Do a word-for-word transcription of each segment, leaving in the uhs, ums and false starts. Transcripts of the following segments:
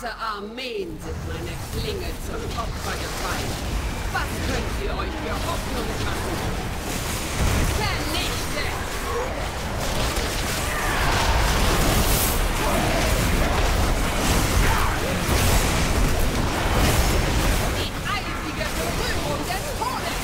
Ganze Armeen sind meiner Klinge zum Opfer gefallen. Was könnt ihr euch für Hoffnung machen? Vernichtet! Die eisige Berührung des Todes!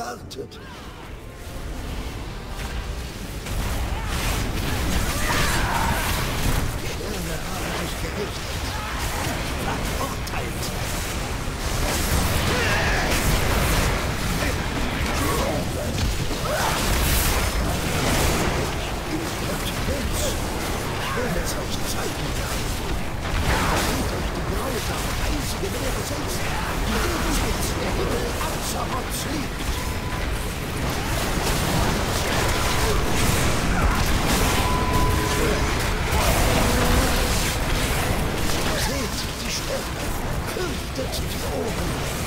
erwartet. Sterne haben sich gerichtet. Verurteilt. Ich will es euch zeigen, damit euch die grausame, einzige Meere selbst, die Lebenswitz der Himmel Azeroths liegt. Seht die Sterne, fürchtet die Ohren.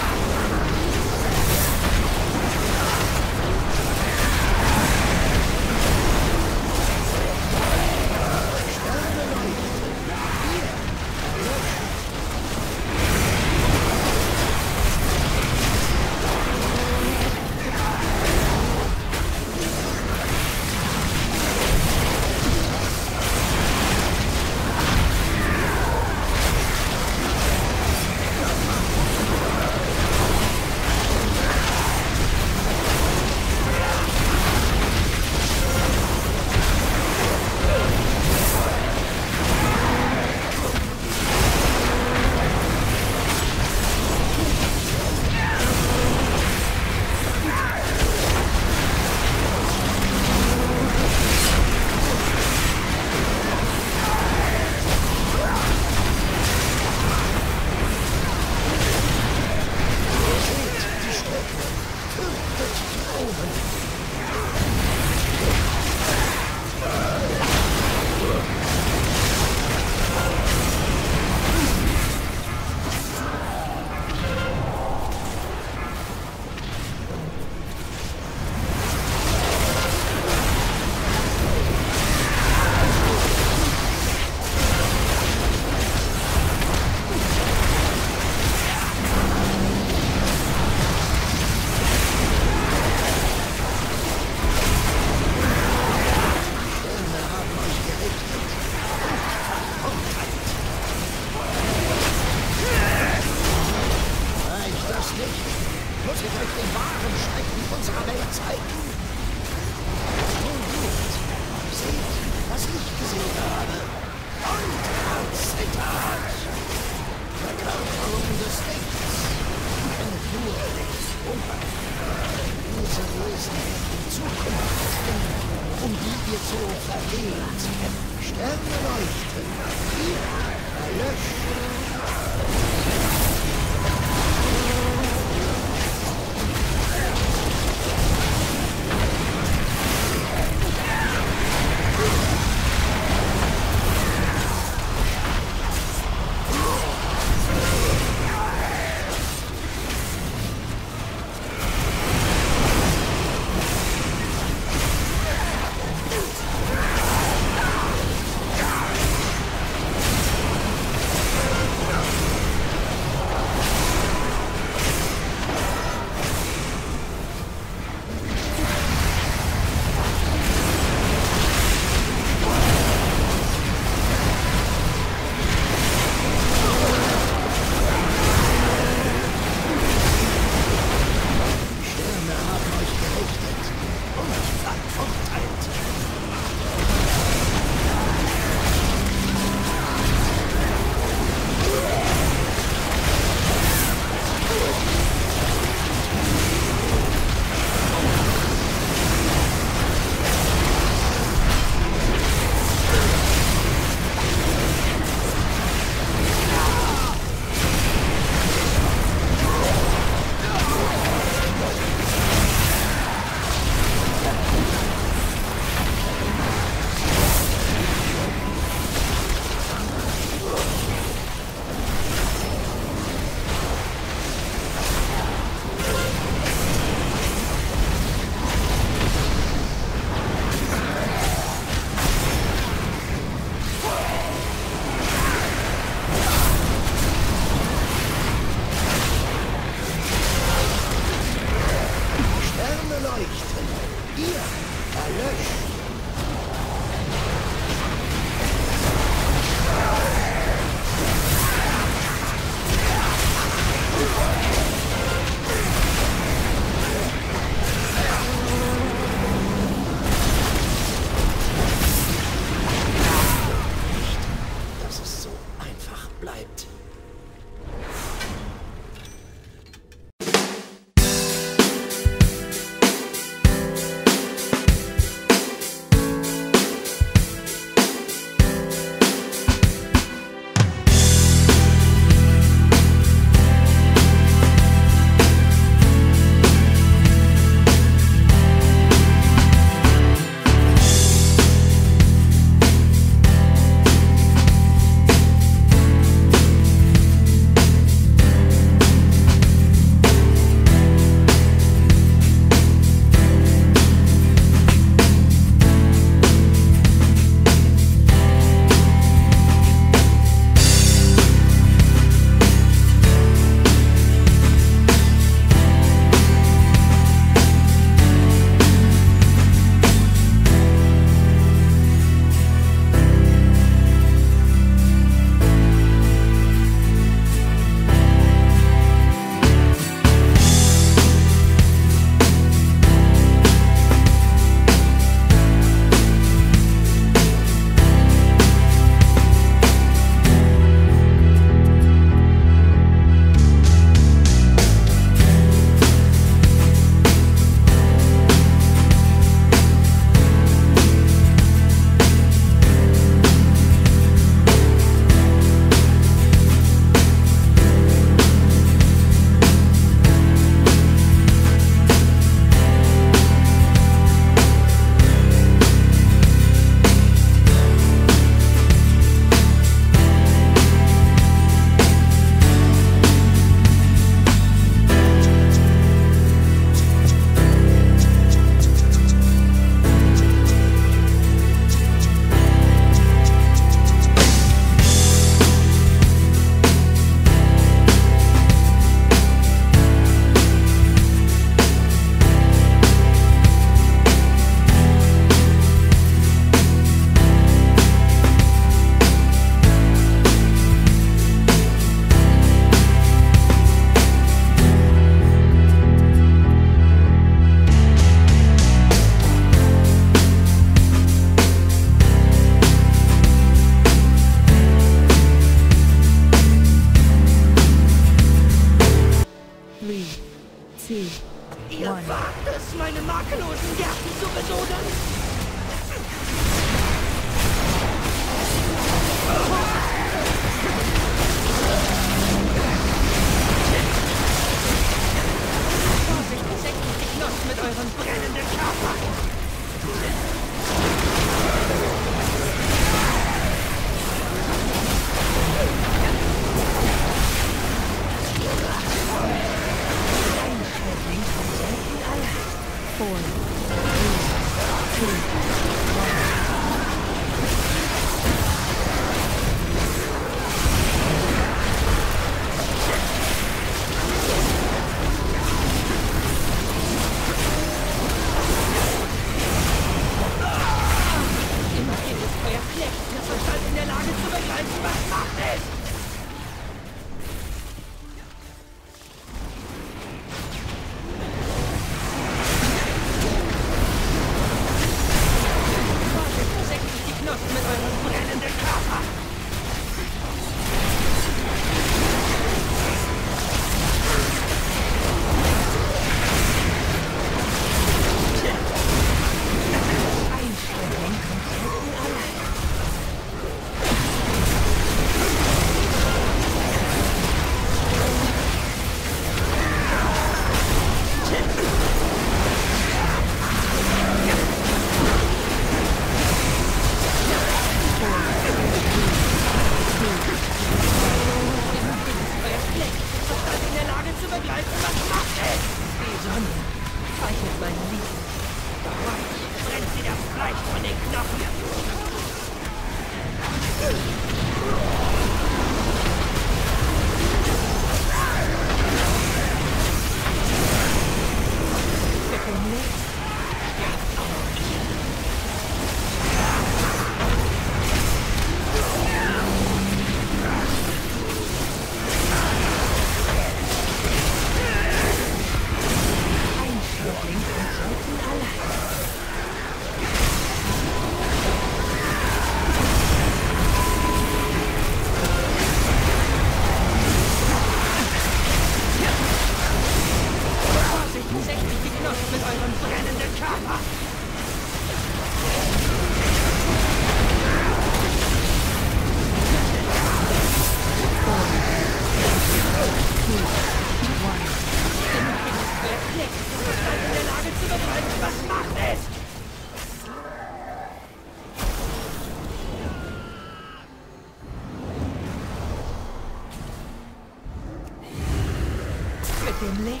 dem Licht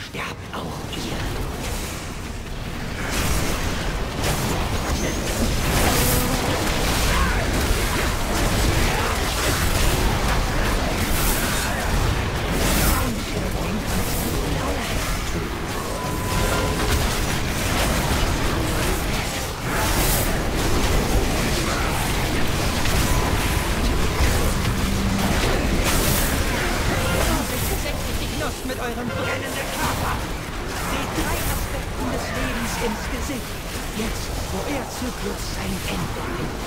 sterbt auch mit eurem brennenden Körper. Seht drei Aspekten des Lebens ins Gesicht. Jetzt, wo er Zyklus sein Ende nimmt.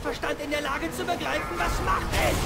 Verstand in der Lage zu begreifen, was macht es?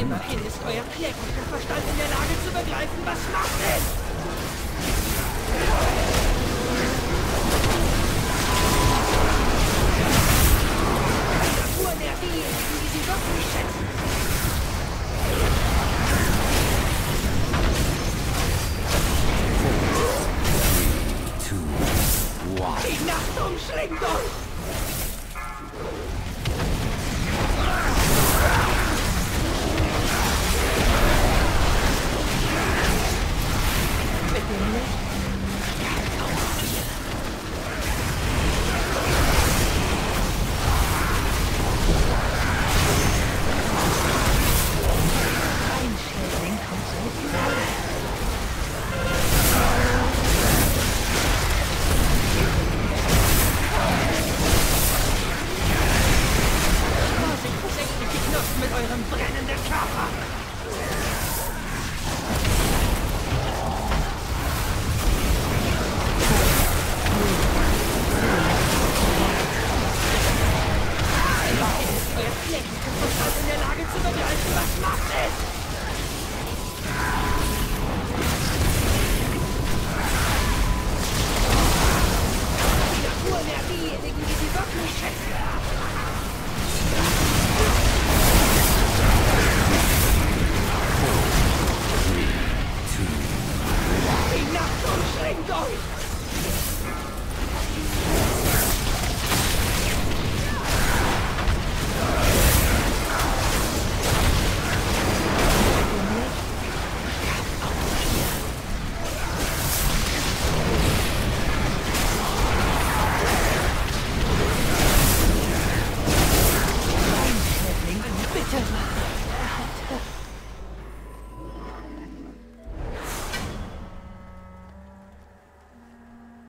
Immerhin ist euer kläglicher Verstand in der Lage zu begreifen, was macht es? Die Natur der diejenigen, die sie wirklich schätzen. vier, drei, zwei, eins. Die Nacht umschlingt uns! Verstand in der Lage zu begreifen, was macht es?